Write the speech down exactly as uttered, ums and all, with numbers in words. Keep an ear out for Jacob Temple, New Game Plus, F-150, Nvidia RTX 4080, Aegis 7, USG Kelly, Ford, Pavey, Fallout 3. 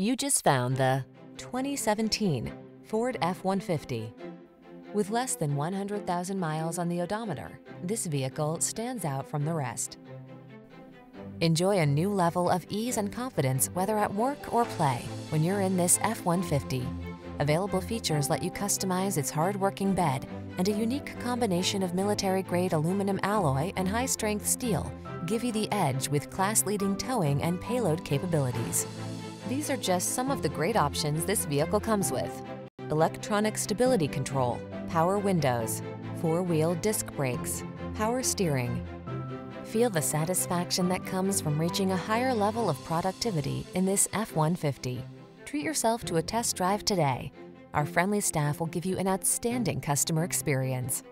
You just found the twenty seventeen Ford F one fifty. With less than one hundred thousand miles on the odometer, this vehicle stands out from the rest. Enjoy a new level of ease and confidence, whether at work or play, when you're in this F one fifty. Available features let you customize its hard-working bed, and a unique combination of military-grade aluminum alloy and high-strength steel give you the edge with class-leading towing and payload capabilities. These are just some of the great options this vehicle comes with: electronic stability control, power windows, four-wheel disc brakes, power steering. Feel the satisfaction that comes from reaching a higher level of productivity in this F one fifty. Treat yourself to a test drive today. Our friendly staff will give you an outstanding customer experience.